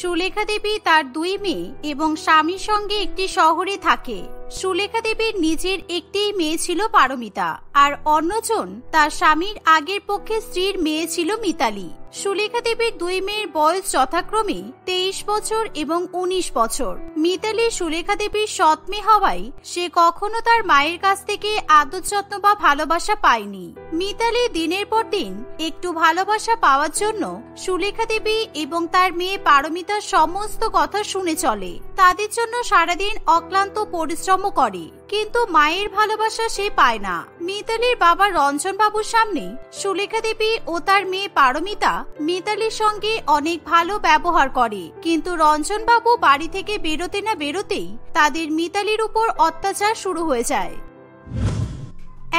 সুলেখা দেবী তার দুই মেয়ে এবং স্বামীর সঙ্গে একটি শহরে থাকে। সুলেখা দেবীর নিজের একটি মেয়ে ছিল পারমিতা, আর অন্যজন তার স্বামীর আগের পক্ষে স্ত্রীর মেয়ে ছিল মিতালি। সুলেখা দেবীর দুই মেয়ের বয়স যথাক্রমে 23 বছর এবং 19 বছর। মিতালি সুলেখা দেবীর সৎ মেয়ে হওয়ায় সে কখনো তার মায়ের কাছ থেকে আদর যত্ন বা ভালোবাসা পায়নি। মিতালি দিনের পর দিন একটু ভালোবাসা পাওয়ার জন্য সুলেখা দেবী এবং তার মেয়ে পারমিতার সমস্ত কথা শুনে চলে। তাদের জন্য সারাদিন অক্লান্ত পরিশ্রম করে, কিন্তু মায়ের ভালোবাসা সে পায় না। মিতালির বাবা রঞ্জন বাবুর সামনে সুলেখা দেবী ও তার মেয়ে পারমিতা মিতালির সঙ্গে অনেক ভালো ব্যবহার করে, কিন্তু রঞ্জন বাবু বাড়ি থেকে বেরোতে না বেরোতেই তাদের মিতালির উপর অত্যাচার শুরু হয়ে যায়।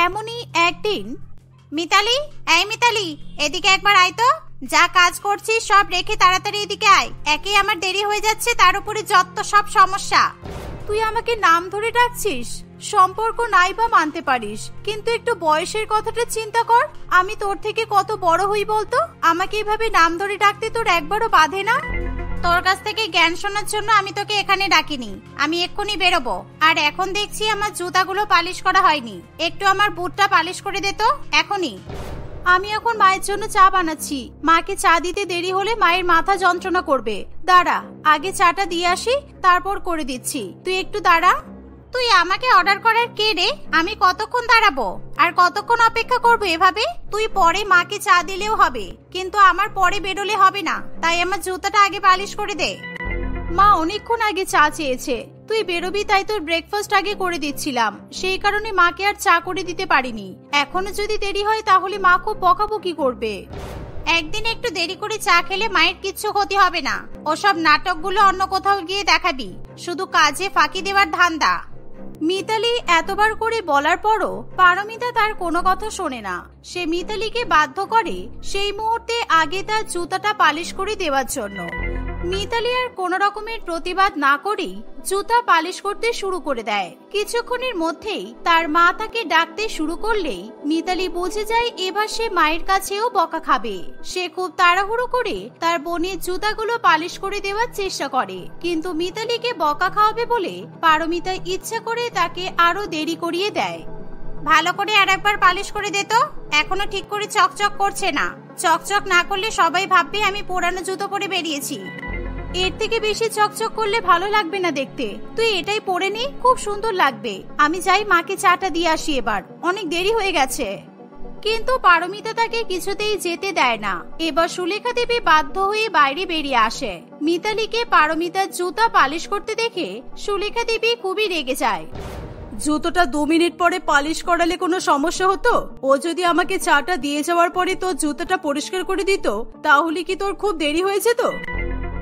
এমনই একদিন, মিতালি, এই মিতালি, এদিকে একবার আয় তো। যা কাজ করছিস সব রেখে তাড়াতাড়ি এদিকে আয়। একই আমার দেরি হয়ে যাচ্ছে, তার উপরে যত সব সমস্যা। তুই আমাকে নাম ধরে ডাকছিস, সম্পর্ক নাই বা মানতে পারিস, কিন্তু একটু বয়সের কথাটা চিন্তা কর। আমি তোর থেকে কত বড় হই বলতো? আমাকে এভাবে নাম ধরে ডাকতে তোর একবারও বাধে না? তোর কাছ থেকে জ্ঞান শোনার জন্য আমি তোকে এখানে ডাকিনি। আমি এক্ষুনি বেরোবো, আর এখন দেখছি আমার জুতাগুলো পালিশ করা হয়নি। একটু আমার বুটটা পালিশ করে দে তো এখনই। আমি এখন মায়ের জন্য চা বানাচ্ছি, মাকে চা দিতে দেরি হলে মায়ের মাথা যন্ত্রণা করবে। দাঁড়া, আগে চাটা দিয়ে আসি, তারপর করে দিচ্ছি, তুই একটু দাঁড়া। তুই আমাকে অর্ডার করার কে রে? আমি কতক্ষণ দাঁড়াবো আর কতক্ষণ অপেক্ষা করবো এভাবে? তুই পরে মাকে চা দিলেও হবে, কিন্তু আমার পরে বেরোলে হবে না, তাই আমার জুতাটা আগে পালিশ করে দে। মা অনেকক্ষণ আগে চা চেয়েছে, তুই বেরোবি তাই তোর ব্রেকফাস্ট আগে করে দিচ্ছিলাম, সেই কারণে মাকে আর চা করে দিতে পারিনি। এখনো যদি দেরি হয় তাহলে মা খুব বকাবকি করবে। একদিন একটু দেরি করে চা খেলে মায়ের কিচ্ছু ক্ষতি হবে না। ওসব নাটকগুলো অন্য কোথাও গিয়ে দেখাবি, শুধু কাজে ফাঁকি দেওয়ার ধান্দা। মিতালি এতবার করে বলার পরও পারমিতা তার কোনো কথা শোনে না। সে মিতালিকে বাধ্য করে সেই মুহূর্তে আগে তার জুতাটা পালিশ করে দেওয়ার জন্য। মিতালি আর কোনো রকমের প্রতিবাদ না করেই জুতা পালিশ করতে শুরু করে দেয়। কিছুক্ষণের মধ্যেই তার মা তাকে ডাকতে শুরু করলেই মিতালি বুঝে যায় এবার সে মায়ের কাছেও বকা খাবে। সে খুব তাড়াহুড়ো করে তার বোনের জুতাগুলো পালিশ করে দেওয়ার চেষ্টা করে, কিন্তু মিতালিকে বকা খাওয়াবে বলে পারমিতা ইচ্ছা করে তাকে আরো দেরি করিয়ে দেয়। ভালো করে আর একবার পালিশ করে দে তো, এখনো ঠিক করে চকচক করছে না। চকচক না করলে সবাই ভাববে আমি পুরানো জুতো পরে বেরিয়েছি। এর থেকে বেশি চকচক করলে ভালো লাগবে না দেখতে, তুই এটাই পরে নি, খুব সুন্দর লাগবে। আমি যাই মাকে চাটা দিয়ে আসি, এবার অনেক দেরি হয়ে গেছে। কিন্তু পারমিতা তাকে কিছুতেই যেতে দেয় না। এবার সুলেখা দেবী বাধ্য হয়ে বাইরে বেরিয়ে আসে। মিতালিকে পারমিতার জুতা পালিশ করতে দেখে সুলেখা দেবী খুবই রেগে যায়। জুতোটা 2 মিনিট পরে পালিশ করালে কোনো সমস্যা হতো? ও যদি আমাকে চাটা দিয়ে যাওয়ার পরে তোর জুতোটা পরিষ্কার করে দিত, তাহলে কি তোর খুব দেরি হয়েছে? তো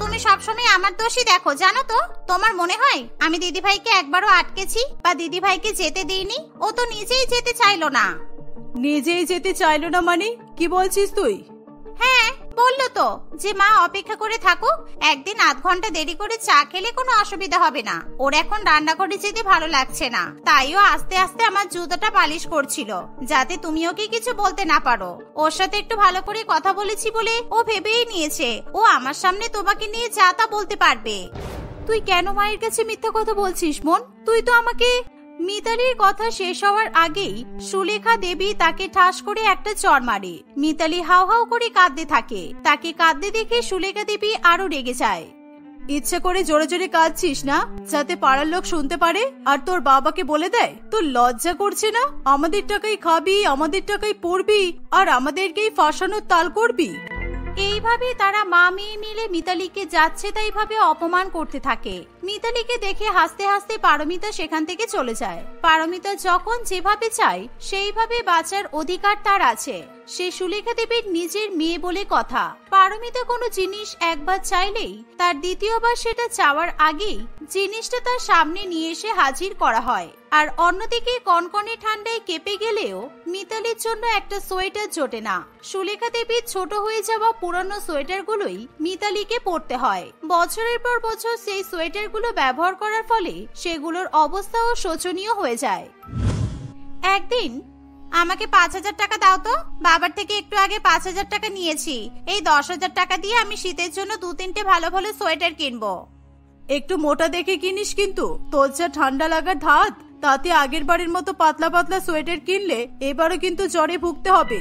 তুমি সবসময় আমার দোষই দেখো জানো তো। তোমার মনে হয় আমি দিদিভাইকে একবারও আটকেছি বা দিদিভাইকে যেতে দিইনি? ও তো নিজেই যেতে চাইলো না। নিজেই যেতে চাইলো না মানে কি বলছিস তুই? হ্যাঁ, বললো তো যে মা অপেক্ষা করে থাকুক, একদিন আধ ঘন্টা দেরি করে চা খেলে কোনো অসুবিধা হবে না। ওর এখন রান্না করে যেতে ভালো লাগছে না, তাইও আস্তে আস্তে আমার জুতোটা পালিশ করছিল, যাতে তুমি ওকে কিছু বলতে না পারো। ওর সাথে একটু ভালো করে কথা বলেছি বলে ও ভেবেই নিয়েছে ও আমার সামনে তোমাকে নিয়ে যা তা বলতে পারবে। তুই কেন মায়ের কাছে মিথ্যা কথা বলছিস মন? তুই তো আমাকে... মিতালির কথা শেষ হওয়ার আগেই সুলেখা দেবী তাকে ঠাস করে একটা চড় মারে। মিতালি হাউ হাউ করে কাঁদতে থাকে। তাকে কাঁদতে দেখে সুলেখা দেবী আরো রেগে যায়। ইচ্ছে করে জোরে জোরে কাঁদছিস না, যাতে পাড়ার লোক শুনতে পারে আর তোর বাবাকে বলে দেয়? তোর লজ্জা করছে না? আমাদের টাকাই খাবি, আমাদের টাকাই পড়বি, আর আমাদেরকেই ফাঁসানোর তাল করবি। এইভাবে তারা মা মেয়ে মিলে মিতালিকে যাচ্ছে তাইভাবে অপমান করতে থাকে। মিতালিকে দেখে হাসতে হাসতে পারমিতা সেখান থেকে চলে যায়। পারমিতা যখন যেভাবে চায় সেইভাবে বাঁচার অধিকার তার আছে। সে সুলেখা দেবীর নিজের মেয়ে বলে কথা। পারমিতা কোনো জিনিস একবার চাইলেই তার দ্বিতীয়বার সেটা চাওয়ার আগেই জিনিসটা তার সামনে নিয়ে এসে হাজির করা হয়। আর অন্যদিকে কনকনে ঠান্ডায় কেঁপে গেলেও মিতালির জন্য একটা সোয়েটার জোটে না। সুলেখা দেবীর ছোট হয়ে যাওয়া পুরনো সোয়েটারগুলোই মিতালিকে পরতে হয়। বছরের পর বছর সেই সোয়েটারগুলো ব্যবহার করার ফলে সেগুলোর অবস্থাও শোচনীয় হয়ে যায়। একদিন আমাকে ৫০০০ টাকা দাও তো। বাবার থেকে একটু আগে ৫০০০ টাকা নিয়েছি, এই ১০০০০ টাকা দিয়ে আমি শীতের জন্য দু তিনটে ভালো ভালো সোয়েটার কিনবো। একটু মোটা দেখে কিনিস কিন্তু, তোর যা ঠান্ডা লাগার ধাত, তাতে আগের বারের মতো পাতলা পাতলা সোয়েটার কিনলে এবারও কিন্তু জ্বরে ভুগতে হবে।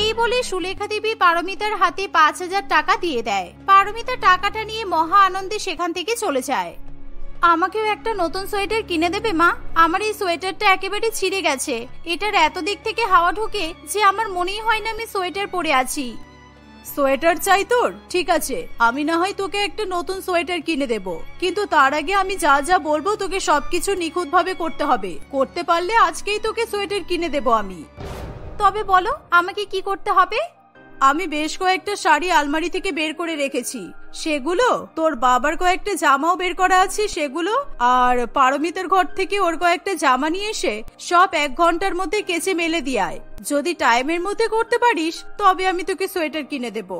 এই বলে সুলেখা দেবী পারমিতার হাতে ৫০০০ টাকা দিয়ে দেয়। পারমিতা টাকাটা নিয়ে মহা আনন্দে সেখান থেকে চলে যায়। আমাকেও একটা নতুন সোয়েটার কিনে দেবে মা, আমার এই সোয়েটারটা একেবারে ছিঁড়ে গেছে, এটার এত দিক থেকে হাওয়া ঢোকে যে আমার মনেই হয় না আমি সোয়েটার পরে আছি। সোয়েটার চাই তোর? ঠিক আছে, আমি না হয় তোকে একটা নতুন সোয়েটার কিনে দেব, কিন্তু তার আগে আমি যা যা বলবো তোকে সবকিছু নিখুঁতভাবে করতে হবে। করতে পারলে আজকেই তোকে সোয়েটার কিনে দেব আমি। তবে বলো আমাকে কি করতে হবে? আমি বেশ কয়েকটা শাড়ি আলমারি থেকে বের করে রেখেছি, সেগুলো, তোর বাবার কয়েকটা জামাও বের করা আছে সেগুলো, আর পারমিতার ঘর থেকে ওর কয়েকটা জামা নিয়ে এসে সব ১ ঘন্টার মধ্যে কেচে মেলে দিয়ে আয়। যদি টাইমের মধ্যে করতে পারিস তবে আমি তোকে সোয়েটার কিনে দেব।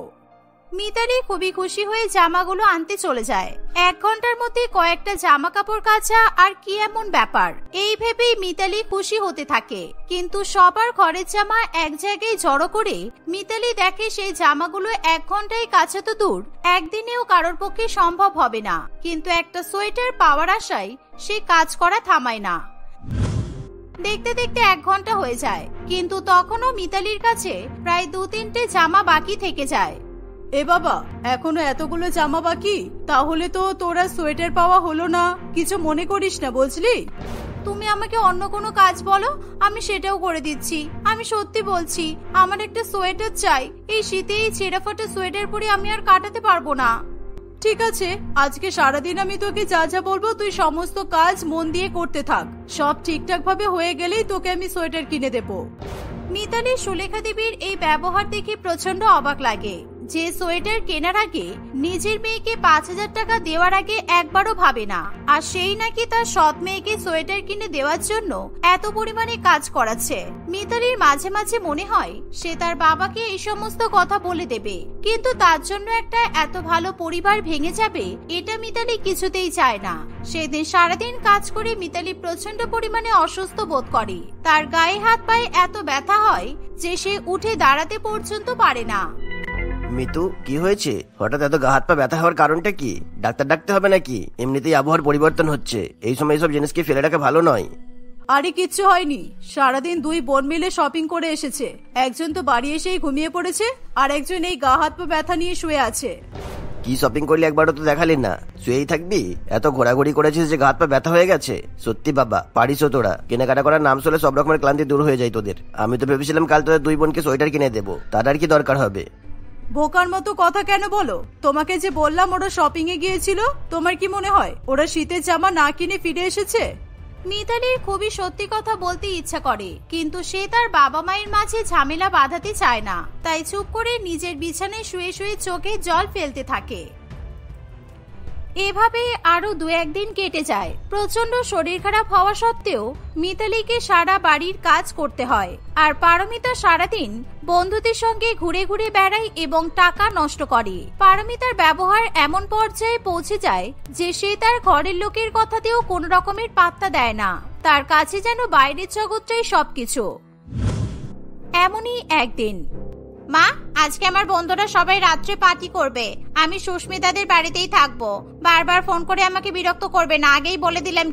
মিতালি খুবই খুশি হয়ে জামাগুলো আনতে চলে যায়। ১ ঘন্টার মধ্যে কয়েকটা জামা কাপড় কাচা আর কি এমন ব্যাপার, এই ভেবেই মিতালি খুশি হতে থাকে। কিন্তু সবার ঘরের জামা এক জায়গায় জড়ো করে মিতালি দেখে সেই জামাগুলো ১ ঘন্টায় কাচা তো দূর, একদিনেও কারোর পক্ষে সম্ভব হবে না। কিন্তু একটা সোয়েটার পাওয়ার আশায় সে কাজ করা থামায় না। দেখতে দেখতে ১ ঘন্টা হয়ে যায়, কিন্তু তখনও মিতালির কাছে প্রায় ২-৩টে জামা বাকি থেকে যায়। এ বাবা, এখনো এতগুলো জামা বাকি? তাহলে তো তোরা সোয়েটার পাওয়া হলো না। কিছু মনে করিস না বুঝলি, তুমি আমাকে অন্য কোনো কাজ বলো, আমি সেটাও করে দিচ্ছি। আমি সত্যি বলছি, আমার একটা সোয়েটার চাই। এই শীতে এই ছেঁড়া ফাটা সোয়েটার পরে আমি আর কাটাতে পারবো না। ঠিক আছে, আজকে সারাদিন আমি তোকে যা যা বলবো তুই সমস্ত কাজ মন দিয়ে করতে থাক, সব ঠিকঠাক ভাবে হয়ে গেলেই তোকে আমি সোয়েটার কিনে দেবো। মিতালি সুলেখা দেবীর এই ব্যবহার দেখে প্রচন্ড অবাক লাগে। যে সোয়েটার কেনার আগে নিজের মেয়েকে ৫০০০ টাকা দেওয়ার আগে একবারও ভাবে না, আর সেই নাকি তার সৎ মেয়েকে সোয়েটার কিনে দেওয়ার জন্য এত পরিমাণে কাজ করাচ্ছে। মিতালির মাঝে মাঝে মনে হয় সে তার বাবাকে এই সমস্ত কথা বলে দেবে, কিন্তু তার জন্য একটা এত ভালো পরিবার ভেঙে যাবে এটা মিতালি কিছুতেই চায় না। সেদিন সারাদিন কাজ করে মিতালি প্রচন্ড পরিমাণে অসুস্থ বোধ করে। তার গায়ে হাত পায়ে এত ব্যথা হয় যে সে উঠে দাঁড়াতে পর্যন্ত পারে না। মিতু, কি হয়েছে? হঠাৎ এত গা হাত পা ব্যথা হওয়ার কারণটা কি? ডাক্তার ডাকতে হবে নাকি? এমনিতেই আবহাওয়ার পরিবর্তন হচ্ছে, এই সময় এইসব জিনিসকে ফেলে রাখা ভালো নয়। আরে কিচ্ছু হয়নি, সারাদিন 2 বোন মিলে শপিং করে এসেছে। একজন তো বাড়ি এসেই ঘুমিয়ে পড়েছে, আর একজন এই গা হাত পা ব্যথা নিয়ে শুয়ে আছে। কি শপিং করলি? একবারও তো দেখালি না। শুয়েই থাকবি? এত ঘোরাঘুরি করেছিস যে গা হাত পা ব্যথা হয়ে গেছে? সত্যি বাবা, পারিস তোরা। কেনাকাটা করার নাম শুনলে সব রকমের ক্লান্তি দূর হয়ে যায় তোদের। আমি তো ভেবেছিলাম কাল তোদের 2 বোনকে সোয়েটার কিনে দেবো, তার আর কি দরকার হবে? বোকার মতো কথা কেন বলো? তোমাকে যে বললাম ওরা শপিং এ গিয়েছিল, তোমার কি মনে হয় ওরা শীতের জামা না কিনে ফিরে এসেছে? মিতালির খুবই সত্যি কথা বলতে ইচ্ছা করে, কিন্তু সে তার বাবা মায়ের মাঝে ঝামেলা বাঁধাতে চায় না, তাই চুপ করে নিজের বিছানায় শুয়ে শুয়ে চোখে জল ফেলতে থাকে। এভাবে আরো 2-1 দিন কেটে যায়। প্রচন্ড শরীর খারাপ হওয়া সত্ত্বেও মিতালিকে সারা বাড়ির কাজ করতে হয়, আর পারমিতা সারাদিন বন্ধুদের সঙ্গে ঘুরে ঘুরে বেড়ায় এবং টাকা নষ্ট করে। পারমিতার ব্যবহার এমন পর্যায়ে পৌঁছে যায় যে সে তার ঘরের লোকের কথাতেও কোন রকমের পাত্তা দেয় না, তার কাছে যেন বাইরের জগৎটাই সবকিছু। এমনই একদিন, মা, আজকে আমার বন্ধুরা সবাই রাত্রে পার্টি করবে, আমি সুস্মিতাদের বাড়িতেই থাকবো। বারবার ফোন করে আমাকে বিরক্ত করবে না, আগেই বলে দিলাম।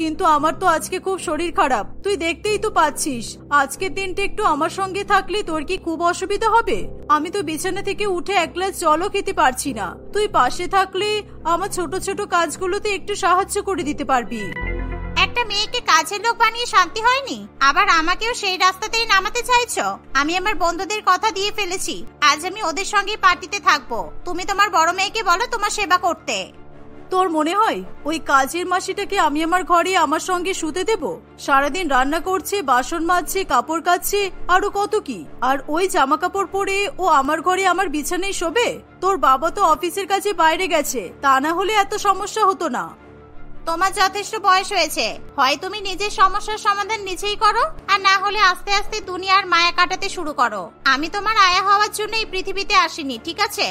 কিন্তু আমার তো আজকে খুব শরীর খারাপ, তুই দেখতেই তো পাচ্ছিস। আজকের দিনটা একটু আমার সঙ্গে থাকলে তোর কি খুব অসুবিধা হবে? আমি তো বিছানা থেকে উঠে 1 গ্লাস জলও খেতে পারছি না, তুই পাশে থাকলে আমার ছোট ছোট কাজগুলোতে একটু সাহায্য করে দিতে পারবি। একটা মেয়েকে কাজের লোক বানিয়ে শান্তি হয়নি, আবার আমাকেও সেই রাস্তাতেই নামাতে চাইছো। আমি আমার বন্ধুদের কথা দিয়ে ফেলেছি, আজ আমি ওদের সঙ্গে পার্টিতে থাকবো। তুমি তোমার বড় মেয়েকে বলো তোমার সেবা করতে। তোর মনে হয় ওই কাজের মাসিটাকে আমি আমার ঘরে আমার সঙ্গে শুতে দেবো? সারাদিন রান্না করছে, বাসন মাজছে, কাপড় কাচ্ছে, আরো কত কি। আর ওই জামা কাপড় পরে ও আমার ঘরে আমার বিছানায় শোবে? তোর বাবা তো অফিসের কাজে বাইরে গেছে, তা না হলে এত সমস্যা হতো না। তোমার যথেষ্ট বয়স হয়েছে, হয় তুমি নিজের সমস্যার সমাধান নিজেই করো, আর না হলে আস্তে আস্তে দুনিয়ার মায়া কাটাতে শুরু করো। আমি তোমার আয়া হওয়ার জন্য এই পৃথিবীতে আসিনি, ঠিক আছে?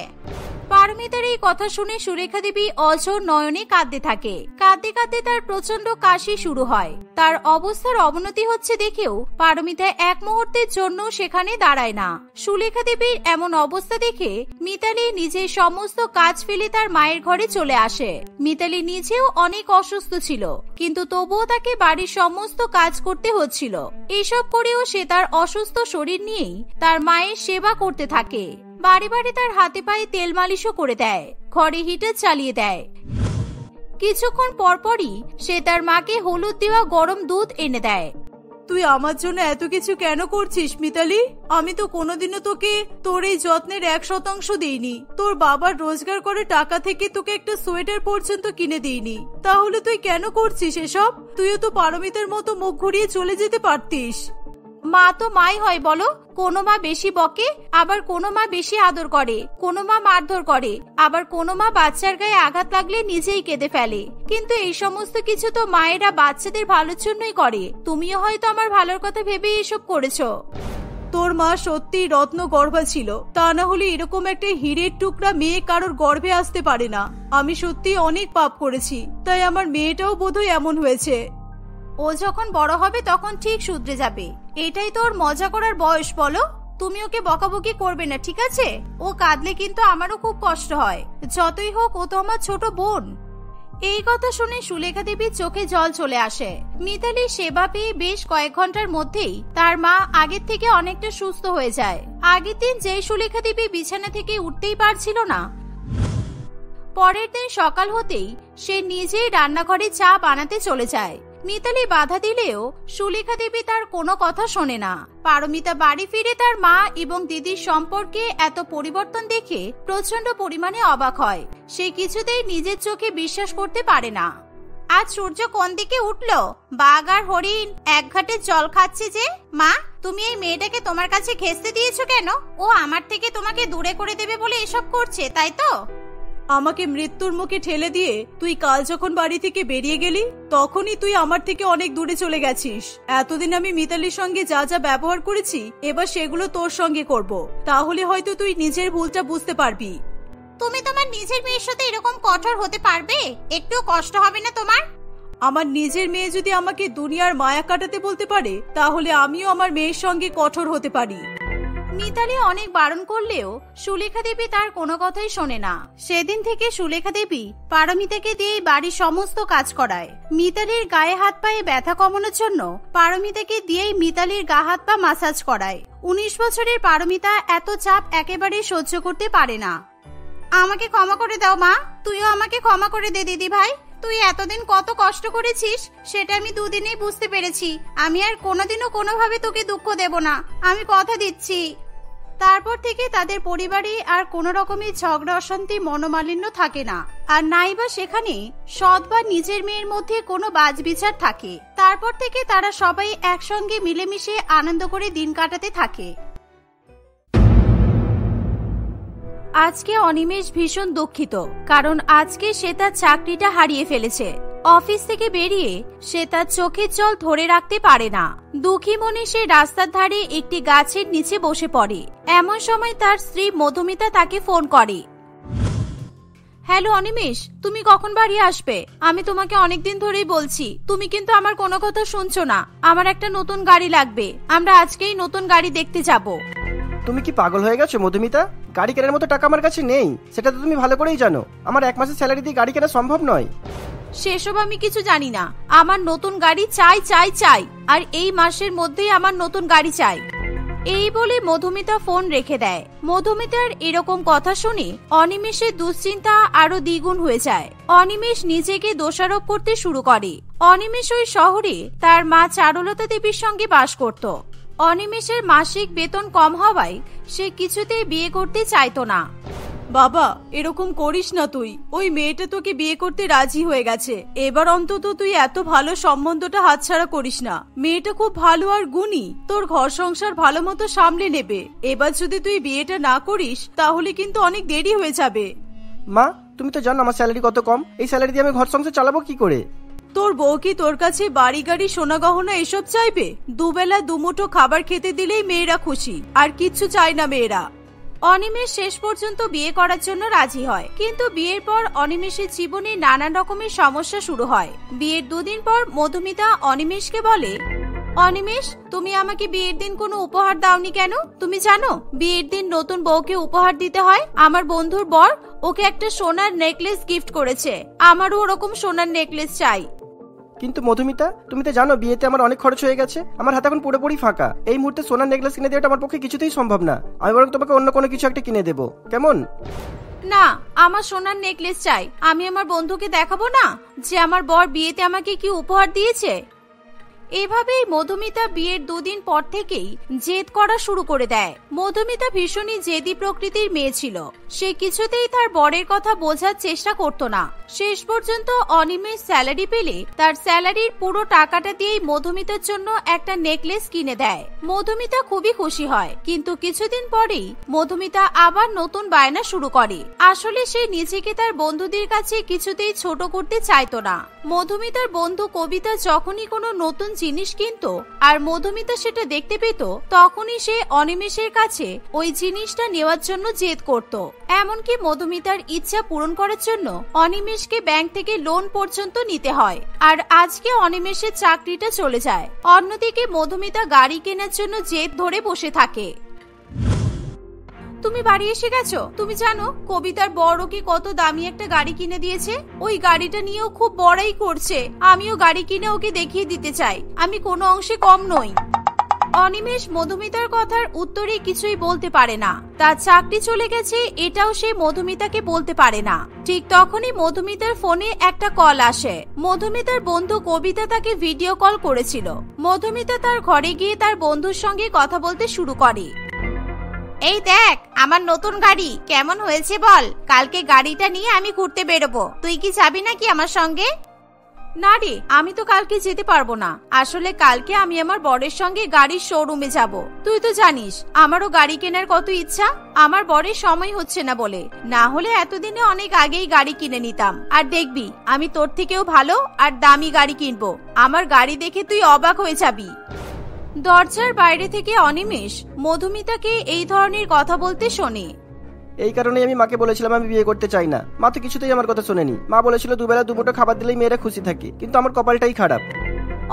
পারমিতার এই কথা শুনে সুরেখা দেবী অঝোর নয়নে কাঁদতে থাকে। কাঁদতে কাঁদতে তার প্রচন্ড কাশি শুরু হয়। তার অবস্থার অবনতি হচ্ছে দেখেও পারমিতা এক মুহূর্তের জন্য সেখানে দাঁড়ায় না। সুলেখা দেবীর এমন অবস্থা দেখে মিতালি নিজের সমস্ত কাজ ফেলে তার মায়ের ঘরে চলে আসে। মিতালি নিজেও অনেক অসুস্থ ছিল, কিন্তু তবুও তাকে বাড়ির সমস্ত কাজ করতে হচ্ছিল। এসব করেও সে তার অসুস্থ শরীর নিয়েই তার মায়ের সেবা করতে থাকে। বাড়ি বাড়ি তার হাতে পায়ে তেল মালিশও করে দেয়, ঘরে হিটার চালিয়ে দেয়। কিছুক্ষণ পরপরই সে তার মাকে হলুদ দেওয়া গরম দুধ এনে দেয়। তুই আমার জন্য এত কিছু কেন করছিস মিতালি? আমি তো কোনোদিনও তোকে তোর এই যত্নের 1% দিইনি। তোর বাবার রোজগার করে টাকা থেকে তোকে একটা সোয়েটার পর্যন্ত কিনে দিইনি, তাহলে তুই কেন করছিস এসব? তুইও তো পারমিতার মতো মুখ ঘুরিয়ে চলে যেতে পারতিস। মা তো মাই হয় বলো, কোনো মা বেশি বকে, আবার কোনো মা বেশি আদর করে, কোনো মা মারধর করে, আবার কোনো মা বাচ্চার গায়ে আঘাত লাগলে নিজেই কেঁদে ফেলে। কিন্তু এই সমস্ত কিছু তো মায়েরা বাচ্চাদের ভালোর জন্যই করে। তুমিও হয়তো আমার ভালোর কথা ভেবে এসব করেছো। তোর মা সত্যি রত্ন গর্ভা ছিল, তা না হলে এরকম একটা হীরের টুকরা মেয়ে কারোর গর্ভে আসতে পারে না। আমি সত্যি অনেক পাপ করেছি, তাই আমার মেয়েটাও বোধহয় এমন হয়েছে। ও যখন বড় হবে তখন ঠিক শুধরে যাবে, এটাই তোর মজা করার বয়স বলো। তুমি ওকে বকাবকি করবে না, ঠিক আছে? ও কাঁদলে কিন্তু আমারও খুব কষ্ট হয়, যতই হোক ও তো আমার ছোট বোন। এই কথা শুনে সুলেখা দেবীর চোখে জল চলে আসে। মিতালির সেবা পেয়ে বেশ কয়েক ঘন্টার মধ্যেই তার মা আগের থেকে অনেকটা সুস্থ হয়ে যায়। আগের দিন যে সুলেখা দেবী বিছানা থেকে উঠতেই পারছিল না, পরের দিন সকাল হতেই সে নিজেই রান্নাঘরে চা বানাতে চলে যায়। মিতালি বাধা দিলেও সুলেখা দেবী তার কোনো কথা শোনে না। পারমিতা বাড়ি ফিরে তার মা এবং দিদির সম্পর্কে এত পরিবর্তন দেখে প্রচন্ড পরিমাণে অবাক হয়। সে কিছুতেই নিজের চোখে বিশ্বাস করতে পারে না। আজ সূর্য কোন দিকে উঠলো? বাঘ আর হরিণ এক ঘাটে জল খাচ্ছে যে। মা, তুমি এই মেয়েটাকে তোমার কাছে ঘেঁষতে দিয়েছো কেন? ও আমার থেকে তোমাকে দূরে করে দেবে বলে এসব করছে, তাই তো? আমাকে মৃত্যুর মুখে ঠেলে দিয়ে তুই কাল যখন বাড়ি থেকে বেরিয়ে গেলি, তখনই তুই আমার থেকে অনেক দূরে চলে গেছিস। এতদিন আমি মিতালির সঙ্গে যা যা ব্যবহার করেছি, এবার সেগুলো তোর সঙ্গে করব, তাহলে হয়তো তুই নিজের ভুলটা বুঝতে পারবি। তুমি তোমার নিজের মেয়ের সাথে এরকম কঠোর হতে পারবে? একটু কষ্ট হবে না তোমার? আমার নিজের মেয়ে যদি আমাকে দুনিয়ার মায়া কাটাতে বলতে পারে, তাহলে আমিও আমার মেয়ের সঙ্গে কঠোর হতে পারি। মিতালি অনেক বারণ করলেও সুলেখা দেবী তার কোনো কথাই শোনে না। সেদিন থেকে সুলেখা দেবী পারমিতাকে দিয়ে বাড়ির সমস্ত কাজ করায়। মিতালির গায়ে হাত পায়ে ব্যথা কমানোর জন্য পারমিতাকে দিয়েই মিতালির গা হাত পা মাসাজ করায়। 19 বছরের পারমিতা এত চাপ একেবারে সহ্য করতে পারে না। আমাকে ক্ষমা করে দাও মা, তুইও আমাকে ক্ষমা করে দে দিদি ভাই। তুই এতদিন কত কষ্ট করেছিস সেটা আমি দুদিনেই বুঝতে পেরেছি। আমি আর কোনোদিনও কোনোভাবে তোকে দুঃখ দেব না, আমি কথা দিচ্ছি। তারপর থেকে তাদের পরিবারে আর কোনো রকমের ঝগড়া অশান্তি মনোমালিন্য থাকে না, আর নাইবা সেখানে সৎ বা নিজের মেয়ের মধ্যে কোনো বাজবিচার থাকে। তারপর থেকে তারা সবাই একসঙ্গে মিলেমিশে আনন্দ করে দিন কাটাতে থাকে। আজকে অনিমেষ ভীষণ দুঃখিত, কারণ আজকে সে তার চাকরিটা হারিয়ে ফেলেছে। অফিস থেকে বেরিয়ে সে তার চোখের জল ধরে রাখতে পারে না। দুঃখী মনে সে রাস্তার ধারে একটি গাছের নিচে বসে পড়ে। এমন সময় তার স্ত্রী মধুমিতা তাকে ফোন করে। হ্যালো অনিমেষ, তুমি কখন বাড়ি আসবে? আমি তোমাকে অনেকদিন ধরেই বলছি, তুমি কিন্তু আমার কোনো কথা শুনছো না। আমার একটা নতুন গাড়ি লাগবে, আমরা আজকেই নতুন গাড়ি দেখতে যাবো। তুমি কি পাগল হয়ে গেছো মধুমিতা? গাড়ি কেনার মতো টাকা আমার কাছে নেই, সেটা তো তুমি ভালো করেই জানো। আমার এক মাসের স্যালারি দিয়ে গাড়ি কেনা সম্ভব নয়। সেসব আমি কিছু জানি না, আমার নতুন গাড়ি চাই চাই চাই, আর এই মাসের মধ্যেই আমার নতুন গাড়ি চাই। এই বলে মধুমিতা ফোন রেখে দেয়। মধুমিতার এরকম কথা শুনে অনিমেষের দুশ্চিন্তা আরো দ্বিগুণ হয়ে যায়। অনিমেষ নিজেকে দোষারোপ করতে শুরু করে। অনিমেষ ওই শহরে তার মা চারুলতা দেবীর সঙ্গে বাস করত। অনিমেষের মাসিক বেতন কম হওয়ায় সে কিছুতেই বিয়ে করতে চাইতো না। বাবা, এরকম করিস না তুই, ওই মেয়েটা তোকে বিয়ে করতে রাজি হয়ে গেছে, এবার অন্তত তুই এত ভালো সম্বন্ধটা হাতছাড়া করিস না। মেয়েটা খুব ভালো আর গুণী, তোর ঘর সংসার ভালো মতো সামলে নেবে। এবার যদি তুই বিয়েটা না করিস, তাহলে কিন্তু অনেক দেরি হয়ে যাবে। মা, তুমি তো জানো আমার স্যালারি কত কম, এই স্যালারি দিয়ে আমি ঘর সংসার চালাবো কি করে? তোর বউ কি তোর কাছে বাড়ি গাড়ি সোনা গহনা এসব চাইবে? দুবেলা দুমুঠো খাবার খেতে দিলেই মেয়েরা খুশি, আর কিচ্ছু চায় না মেয়েরা। অনিমেষ শেষ পর্যন্ত বিয়ে করার জন্য রাজি হয়, কিন্তু বিয়ের পর অনিমেষের জীবনে নানান রকমের সমস্যা শুরু হয়। বিয়ের দুদিন পর মধুমিতা অনিমেষকে বলে, অনিমেষ, তুমি আমাকে বিয়ের দিন কোনো উপহার দাওনি কেন? তুমি জানো বিয়ের দিন নতুন বউকে উপহার দিতে হয়। আমার বন্ধুর বর ওকে একটা সোনার নেকলেস গিফট করেছে, আমারও ওরকম সোনার নেকলেস চাই। কিন্তু মধুমিতা, তুমি তো জানো বিয়েতে আমার অনেক খরচ হয়ে গেছে, আমার হাত এখন পুরোপুরি ফাঁকা। এই মুহূর্তে সোনার নেকলেস কিনে দেওয়াটা আমার পক্ষে কিছুতেই সম্ভব না। আমি বরং তোমাকে অন্য কোনো কিছু একটা কিনে দেবো, কেমন? না, আমার সোনার নেকলেস চাই। আমি আমার বন্ধুকে দেখাবো না যে আমার বর বিয়েতে আমাকে কি উপহার দিয়েছে। এভাবেই মধুমিতা বিয়ের দুদিন পর থেকেই জেদ করা শুরু করে দেয়। মধুমিতা ভীষণই জেদি প্রকৃতির মেয়ে ছিল, সে কিছুতেই তার বরের কথা বোঝার চেষ্টা করত না। শেষ পর্যন্ত অনিমেষ স্যালারি পেলে তার স্যালারির পুরো টাকাটা দিয়েই মধুমিতার জন্য একটা নেকলেস কিনে দেয়। মধুমিতা খুবই খুশি হয়, কিন্তু কিছুদিন পরেই মধুমিতা আবার নতুন বায়না শুরু করে। আসলে সে নিজেকে তার বন্ধুদের কাছে কিছুতেই ছোট করতে চাইতো না। মধুমিতার বন্ধু কবিতা যখনই কোনো নতুন জিনিস কিনত আর মধুমিতা সেটা দেখতে পেত, তখনই সে অনিমেষের কাছে ওই জিনিসটা নেওয়ার জন্য জেদ করত। এমনকি মধুমিতার ইচ্ছা পূরণ করার জন্য অনিমেষকে ব্যাংক থেকে লোন পর্যন্ত নিতে হয়। আর আজকে অনিমেষের চাকরিটা চলে যায়। অন্যদিকে মধুমিতা গাড়ি কেনার জন্য জেদ ধরে বসে থাকে। তুমি বাড়ি এসে গেছো? তুমি জানো কবিতার বর ওকে কত দামি একটা গাড়ি কিনে দিয়েছে। ওই গাড়িটা নিয়েও খুব বড়াই করছে। আমিও গাড়ি কিনে ওকে দেখিয়ে দিতে চাই, আমি কোনো অংশে কম নই। অনিমেষ মধুমিতার কথার উত্তরে কিছুই বলতে পারে না। তার চাকরি চলে গেছে এটাও সে মধুমিতাকে বলতে পারে না। ঠিক তখনই মধুমিতার ফোনে একটা কল আসে। মধুমিতার বন্ধু কবিতা তাকে ভিডিও কল করেছিল। মধুমিতা তার ঘরে গিয়ে তার বন্ধুর সঙ্গে কথা বলতে শুরু করে। এই দেখ আমার নতুন গাড়ি, কেমন হয়েছে বল? কালকে গাড়িটা নিয়ে আমি ঘুরতে বেরোবো, তুই কি যাবি নাকি আমার সঙ্গে? না রে, আমি তো কালকে যেতে পারবো না। আসলে কালকে আমি আমার বরের সঙ্গে গাড়ির শোরুমে যাব। তুই তো জানিস আমারও গাড়ি কেনার কত ইচ্ছা, আমার বরের সময় হচ্ছে না বলে। না হলে এতদিনে অনেক আগেই গাড়ি কিনে নিতাম। আর দেখবি আমি তোর থেকেও ভালো আর দামি গাড়ি কিনবো। আমার গাড়ি দেখে তুই অবাক হয়ে যাবি। দরজার বাইরে থেকে অনিমেষ মধুমিতাকে এই ধরনের কথা বলতে শোনে। এই কারণে আমি মাকে বলেছিলাম আমি বিয়ে করতে চাই না। মা তো কিছুতেই আমার কথা শোনেনি। মা বলেছিল দুবেলা দুমুঠো খাবার দিলেই মেয়েরা খুশি থাকে, কিন্তু আমার কপালটাই খারাপ।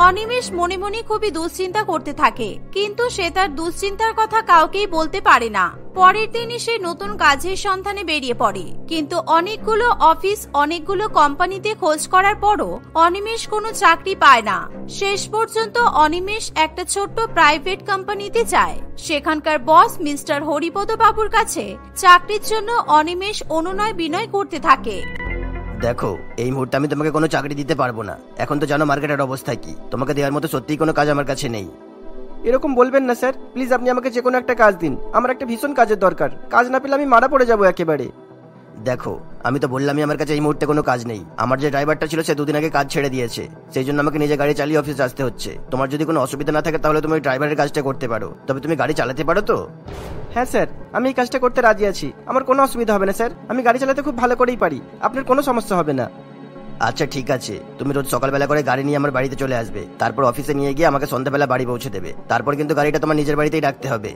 অনিমেষ মনে মনে খুবই দুশ্চিন্তা করতে থাকে, কিন্তু সে তার দুশ্চিন্তার কথা কাউকেই বলতে পারে না। পরের দিনই সে নতুন কাজের সন্ধানে বেরিয়ে পড়ে, কিন্তু অনেকগুলো অফিস, অনেকগুলো কোম্পানিতে খোঁজ করার পরও অনিমেষ কোনো চাকরি পায় না। শেষ পর্যন্ত অনিমেষ একটা ছোট্ট প্রাইভেট কোম্পানিতে যায়। সেখানকার বস মিস্টার হরিপদ বাবুর কাছে চাকরির জন্য অনিমেষ অনুনয় বিনয় করতে থাকে। দেখো, এই মুহূর্তে আমি তোমাকে কোনো চাকরি দিতে পারবো না। এখন তো জানো মার্কেটের অবস্থা কি, তোমাকে দেওয়ার মতো সত্যিই কোনো কাজ আমার কাছে নেই। এরকম বলবেন না স্যার, প্লিজ আপনি আমাকে যে কোনো একটা কাজ দিন। আমার একটা ভীষণ কাজের দরকার, কাজ না পেলে আমি মারা পড়ে যাবো একেবারে। দেখো, আমি তো বললামই আমার কাছে এই মুহূর্তে কোনো কাজ নেই। আমার যে ড্রাইভারটা ছিল সে দুদিন আগে কাজ ছেড়ে দিয়েছে, সেই জন্য আমাকে নিজে গাড়ি চালিয়ে অফিসে আসতে হচ্ছে। তোমার যদি কোনো অসুবিধা না থাকে তাহলে তুমি ড্রাইভারের কাজটা করতে পারো। তবে তুমি গাড়ি চালাতে পারো তো? হ্যাঁ স্যার, আমি এই কাজটা করতে রাজি আছি, আমার কোনো অসুবিধা হবে না স্যার। আমি গাড়ি চালাতে খুব ভালো করেই পারি, আপনার কোনো সমস্যা হবে না। আচ্ছা ঠিক আছে, তুমি রোজ সকালবেলা করে গাড়ি নিয়ে আমার বাড়িতে চলে আসবে, তারপর অফিসে নিয়ে গিয়ে আমাকে সন্ধ্যাবেলা বাড়ি পৌঁছে দেবে। তারপর কিন্তু গাড়িটা তোমার নিজের বাড়িতেই রাখতে হবে।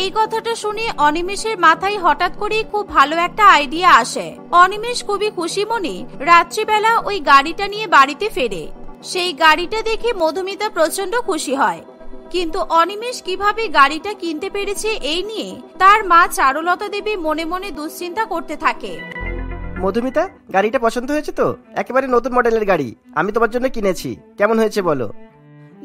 এই কথাটা শুনে অনিমেষের মাথায় হঠাৎ করেই খুব ভালো একটা আইডিয়া আসে। অনিমেষ খুবই খুশি মনে রাত্রিবেলা ওই গাড়িটা নিয়ে বাড়িতে ফেরে। সেই গাড়িটা দেখে মধুমিতা প্রচন্ড খুশি হয়, কিন্তু অনিমেষ কিভাবে গাড়িটা কিনতে পেরেছে এই নিয়ে তার মা চারুলতা দেবী মনে মনে দুশ্চিন্তা করতে থাকে। মধুমিতা, গাড়িটা পছন্দ হয়েছে তো? একেবারে নতুন মডেলের গাড়ি আমি তোমার জন্য কিনেছি, কেমন হয়েছে বলো?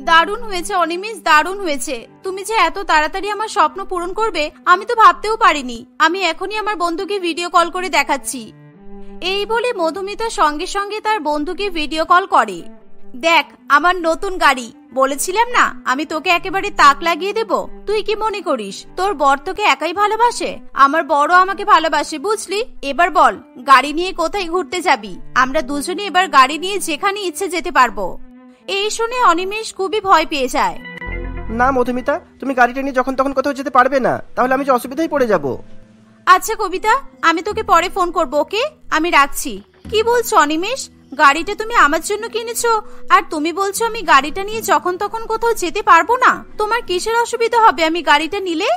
দারুণ হয়েছে অনিমেষ, দারুণ হয়েছে। তুমি যে এত তাড়াতাড়ি আমার স্বপ্ন পূরণ করবে আমি তো ভাবতেও পারিনি। আমি এখনই আমার বন্ধুকে ভিডিও কল করে দেখাচ্ছি। এই বলে মধুমিতা সঙ্গে সঙ্গে তার বন্ধুকে ভিডিও কল করে। দেখ আমার নতুন গাড়ি, বলেছিলাম না আমি তোকে একেবারে তাক লাগিয়ে দেব। তুই কি মনে করিস তোর বর তোকে একাই ভালোবাসে? আমার বড় আমাকে ভালোবাসে, বুঝলি? এবার বল গাড়ি নিয়ে কোথায় ঘুরতে যাবি? আমরা দুজনে এবার গাড়ি নিয়ে যেখানে ইচ্ছে যেতে পারবো। এই শুনে অনিমেষ খুবই ভয় পেয়ে যায়। না মধুমিতা, তুমি গাড়িটা নিয়ে যখন তখন কোথাও যেতে পারবে না, তাহলে আমি যে অসুবিধায় পড়ে যাব। আচ্ছা কবিতা, আমি তোকে পরে ফোন করব, ওকে? আমি রাখছি। কি বলছো অনিমেষ, গাড়িটা তুমি আমার জন্য কিনেছো আর তুমি বলছো আমি গাড়িটা নিয়ে যখন তখন কোথাও যেতে পারবো না? তোমার কিসের অসুবিধা হবে আমি গাড়িটা নিলে?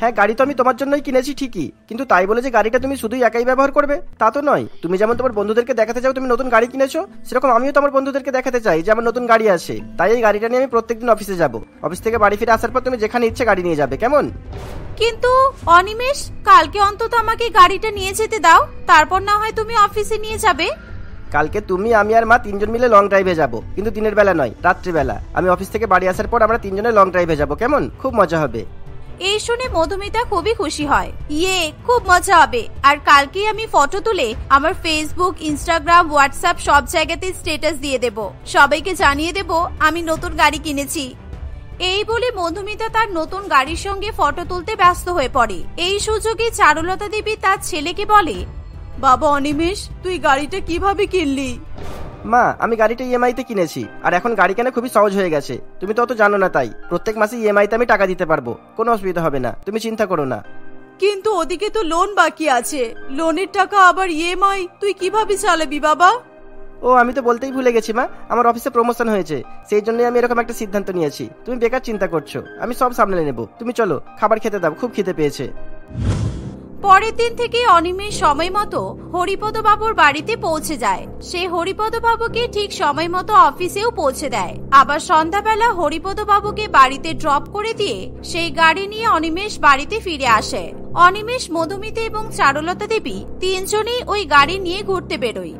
হ্যাঁ গাড়ি তো আমি তোমার জন্যই কিনেছি ঠিকই, কিন্তু তাই বলে যে গাড়িটা তুমি শুধুই একাই ব্যবহার করবে তা তো নয়। তুমি যেমন তোমার বন্ধুদেরকে দেখাতে চাও তুমি নতুন গাড়ি কিনেছো, সেরকম আমিও তোমার বন্ধুদেরকে দেখাতে চাই যে আমার নতুন গাড়ি আছে। তাই এই গাড়িটা নিয়ে আমি প্রত্যেকদিন অফিসে যাব, অফিস থেকে বাড়ি ফিরে আসার পর তুমি যেখানে ইচ্ছে গাড়ি নিয়ে যাবে, কেমন? কিন্তু অনিমেষ, কালকে অন্তত আমাকে গাড়িটা নিয়ে যেতে দাও, তারপর না হয় তুমি অফিসে নিয়ে যাবে। কালকে তুমি, আমি আর মা তিনজন মিলে লং ড্রাইভে যাব, কিন্তু দিনের বেলা নয়, রাত্রিবেলা। আমি অফিস থেকে বাড়ি আসার পর আমরা তিনজনে লং ড্রাইভে যাব, কেমন? খুব মজা হবে। এই শুনে মধুমিতা খুবই খুশি হয়। ইয়ে, খুব মজা হবে। আর কালকে আমি ফটো তুলে আমার ফেসবুক, ইনস্টাগ্রাম, হোয়াটসঅ্যাপ সব জায়গাতে স্ট্যাটাস দিয়ে দেব, সবাইকে জানিয়ে দেব আমি নতুন গাড়ি কিনেছি। এই বলে মধুমিতা তার নতুন গাড়ির সঙ্গে ফটো তুলতে ব্যস্ত হয়ে পড়ে। এই সুযোগে চারুলতা দেবী তার ছেলেকে বলে, বাবা অনিমেষ, তুই গাড়িটা কিভাবে কিনলি? মা, আমি গাড়িটা ইএমআই তে কিনেছি, আর এখন গাড়ি কেনা খুবই সহজ হয়ে গেছে, তুমি তো অত জানো না, তাই প্রত্যেক মাসে ইএমআই তে আমি টাকা দিতে পারবো, কোনো অসুবিধা হবে না, তুমি চিন্তা করো না। কিন্তু ওদিকে তো লোন বাকি আছে, লোনের টাকা আবার ইএমআই, তুই কিভাবে চালাবি বাবা? ও, আমি তো বলতেই ভুলে গেছি মা, আমার অফিসে প্রমোশন হয়েছে, সেই জন্যই আমি এরকম একটা সিদ্ধান্ত নিয়েছি। তুমি বেকার চিন্তা করছো, আমি সব সামলে নেব, তুমি চলো খাবার খেতে দাও, খুব খিদে পেয়েছে। পরের দিন থেকে অনিমেষ সময় মতো হরিপদ বাবুর বাড়িতে পৌঁছে যায়। সে হরিপদ বাবুকে ঠিক সময় মতো অফিসেও পৌঁছে দেয়, আবার সন্ধ্যাবেলা হরিপদ বাবুকে বাড়িতে ড্রপ করে দিয়ে সেই গাড়ি নিয়ে অনিমেষ বাড়িতে ফিরে আসে। অনিমেষ, মধুমিতা এবং চারুলতা দেবী তিনজনেই ওই গাড়ি নিয়ে ঘুরতে বেরোয়।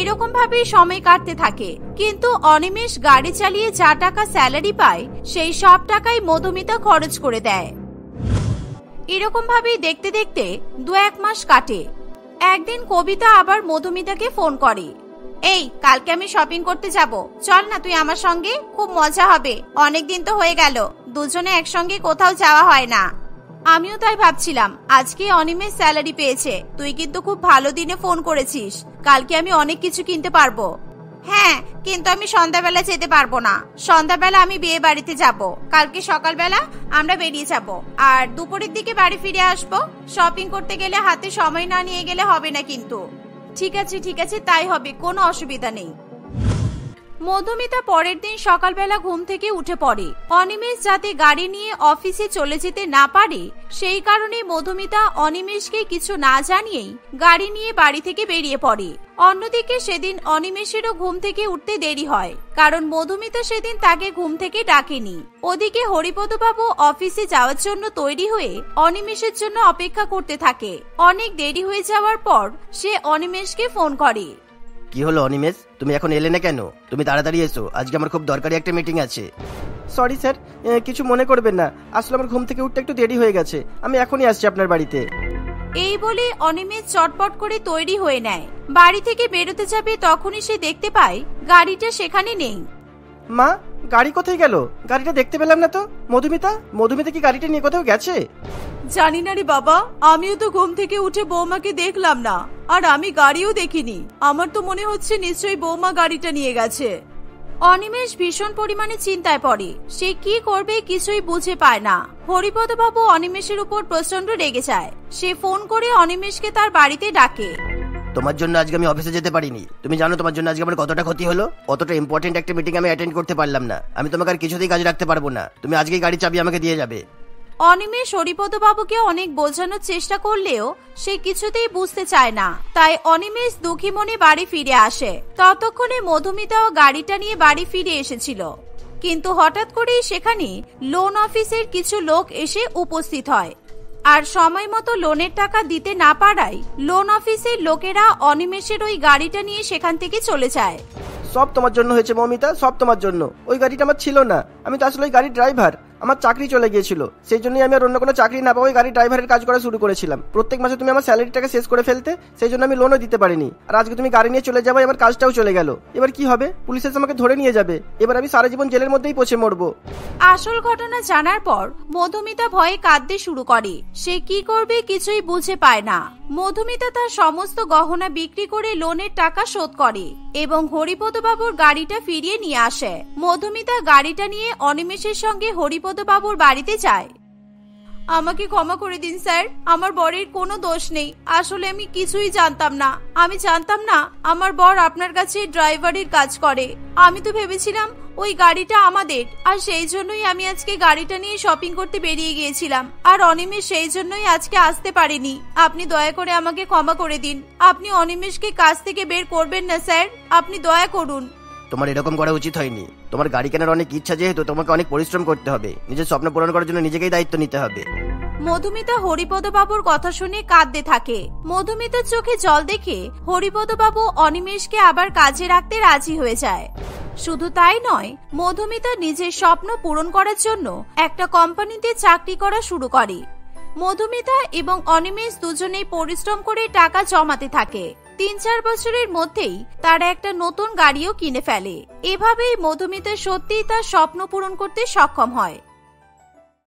এরকম ভাবে সময় কাটতে থাকে, কিন্তু অনিমেষ গাড়ি চালিয়ে যা টাকা স্যালারি পায় সেই সব টাকাই মধুমিতা খরচ করে দেয়। এরকম ভাবেই দেখতে দেখতে দু এক মাস কাটে। একদিন কবিতা আবার মধুমিতাকে ফোন করে, এই কালকে আমি শপিং করতে যাব, চল না তুই আমার সঙ্গে, খুব মজা হবে, অনেকদিন তো হয়ে গেল দুজনে একসঙ্গে কোথাও যাওয়া হয় না। আমিও তাই ভাবছিলাম, আজকে অনিমেষ স্যালারি পেয়েছে, তুই কিন্তু খুব ভালো দিনে ফোন করেছিস, কালকে আমি অনেক কিছু কিনতে পারবো। হ্যাঁ, কিন্তু আমি সন্ধ্যাবেলা যেতে পারবো না, সন্ধ্যাবেলা আমি বিয়ে বাড়িতে যাব, কালকে সকালবেলা আমরা বেরিয়ে যাব, আর দুপুরের দিকে বাড়ি ফিরে আসবো। শপিং করতে গেলে হাতে সময় না নিয়ে গেলে হবে না কিন্তু। ঠিক আছে ঠিক আছে, তাই হবে, কোনো অসুবিধা নেই। মধুমিতা পরের দিন সকালবেলা ঘুম থেকে উঠে পড়ে। অনিমেষ যাতে গাড়ি নিয়ে অফিসে চলে যেতে না পারে সেই কারণে মধুমিতা অনিমেষকে কিছু না জানিয়েই গাড়ি নিয়ে বাড়ি থেকে বেরিয়ে পড়ে। অন্যদিকে সেদিন অনিমেষেরও ঘুম থেকে উঠতে দেরি হয়, কারণ মধুমিতা সেদিন তাকে ঘুম থেকে ডাকেনি। ওদিকে হরিপদবাবু অফিসে যাওয়ার জন্য তৈরি হয়ে অনিমেষের জন্য অপেক্ষা করতে থাকে। অনেক দেরি হয়ে যাওয়ার পর সে অনিমেষকে ফোন করে। কি হলো অনিমেষ, তুমি এখন এলে না কেন? তুমি তাড়াতাড়ি এসো, আজকে আমার খুব দরকারি একটা মিটিং আছে। সরি স্যার, কিছু মনে করবেন না, আসলে আমার ঘুম থেকে উঠতে একটু দেরি হয়ে গেছে, আমি এখনই আসছি আপনার বাড়িতে। এই বলে অনিমেষ চটপট করে তৈরি হয়ে নেয়। বাড়ি থেকে বেরোতে যাবে তখনই সে দেখতে পায় গাড়িটা সেখানে নেই। মা, গাড়ি কোথায় গেল? গাড়িটা দেখতে পেলাম না তো। মধুমিতা কি গাড়িটা নিয়ে কোথাও গেছে? জানি না রে বাবা, আমিও তো ঘুম থেকে উঠে বৌমাকে দেখলাম না, আর আমি গাড়িও দেখিনি, আমার তো মনে হচ্ছে নিশ্চয়ই বৌমা গাড়িটা নিয়ে গেছে। অনিমেষ ভীষণ পরিমাণে চিন্তায় পড়ে, সে কি করবে কিছুই বুঝে পায় না। হরিপদ বাবু অনিমেষের উপর প্রচন্ড রেগে যায়। সে ফোন করে অনিমেষকে তার বাড়িতে ডাকে। তোমার জন্য আজকে আমি অফিসে যেতে পারিনি, তুমি জানো তোমার জন্য আজকে আমার কতটা ক্ষতি হলো, অতটা ইম্পর্টেন্ট একটা মিটিং আমি অ্যাটেন্ড করতে পারলাম না, আমি তোমাকে আর কিছুতেই কাজে রাখতে পারবো না, তুমি আজকে গাড়ি চাবি আমাকে দিয়ে যাবে। অনিমেষ হরিপদ বাবুকে অনেক বোঝানোর চেষ্টা করলেও সে কিছুতেই বুঝতে চায় না, তাই অনিমেষ দুঃখী মনে বাড়ি ফিরে আসে। ততক্ষণে মধুমিতাও গাড়িটা নিয়ে বাড়ি ফিরে এসেছিল, কিন্তু হঠাৎ করেই সেখানে লোন অফিসের কিছু লোক এসে উপস্থিত হয়, আর সময় মতো লোনের টাকা দিতে না পারায় লোন অফিসের লোকেরা অনিমেষের ওই গাড়িটা নিয়ে সেখান থেকে চলে যায়। সব তোমার জন্য হয়েছে মমিতা, সব তোমার জন্য। ওই গাড়িটা আমার ছিল না, আমি তো আসলে ওই গাড়ির ড্রাইভার, আমার চাকরি চলে গিয়েছিল, সেই জন্যই আমি আর অন্য কোনো চাকরি না পাওয়া ওই গাড়ির ড্রাইভারের কাজ করা শুরু করেছিলাম। প্রত্যেক মাসে তুমি আমার স্যালারি টাকা শেষ করে ফেলতে, সেই জন্য আমি লোনও দিতে পারিনি, আর আজকে তুমি গাড়ি নিয়ে চলে যাবে, আমার কাজটাও চলে গেল, এবার কি হবে? পুলিশ এসে আমাকে ধরে নিয়ে যাবে, এবার আমি সারা জীবন জেলের মধ্যেই পচে মরবো। আসল ঘটনা জানার পর মধুমিতা ভয়ে কাঁদতে শুরু করে, সে কি করবে কিছুই বুঝে পায় না। মধুমিতা তার সমস্ত গহনা বিক্রি করে লোনের টাকা শোধ করে এবং হরিপদ বাবুর গাড়িটা ফিরিয়ে নিয়ে আসে। মধুমিতা গাড়িটা নিয়ে অনিমেষের সঙ্গে হরিপদ বাবুর বাড়িতে যায়। আমাকে ক্ষমা করে দিন স্যার, আমার বরের কোনো দোষ নেই, আসলে আমি কিছুই জানতাম না, আমার বর আপনার কাছে ড্রাইভারের কাজ করে, আমি তো ভেবেছিলাম ওই গাড়িটা আমাদের, আর সেই জন্যই আমি আজকে গাড়িটা নিয়ে শপিং করতে বেরিয়ে গিয়েছিলাম, আর অনিমেষ সেই জন্যই আজকে আসতে পারেনি। আপনি দয়া করে আমাকে ক্ষমা করে দিন। আপনি অনিমেষকে কাজ থেকে বের করবেন না স্যার, আপনি দয়া করুন। তোমার এরকম করা উচিত হয়নি। তোমার গাড়ি কেনার অনেক ইচ্ছা, যেহেতু তোমাকে অনেক পরিশ্রম করতে হবে, নিজের স্বপ্ন পূরণ করার জন্য নিজেকেই দায়িত্ব নিতে হবে। মধুমিতা হরিপদবাবুর কথা শুনে কাঁদতে থাকে। মধুমিতার চোখে জল দেখে হরিপদবাবু অনিমেষকে আবার কাজে রাখতে রাজি হয়ে যায়। শুধু তাই নয়, মধুমিতা নিজের স্বপ্ন পূরণ করার জন্য একটা কোম্পানিতে চাকরি করা শুরু করে। মধুমিতা এবং অনিমেষ দুজনেই পরিশ্রম করে টাকা জমাতে থাকে। ৩-৪ বছরের মধ্যেই তারা একটা নতুন গাড়িও কিনে ফেলে। এভাবেই মধুমিতা সত্যিই তার স্বপ্ন পূরণ করতে সক্ষম হয়।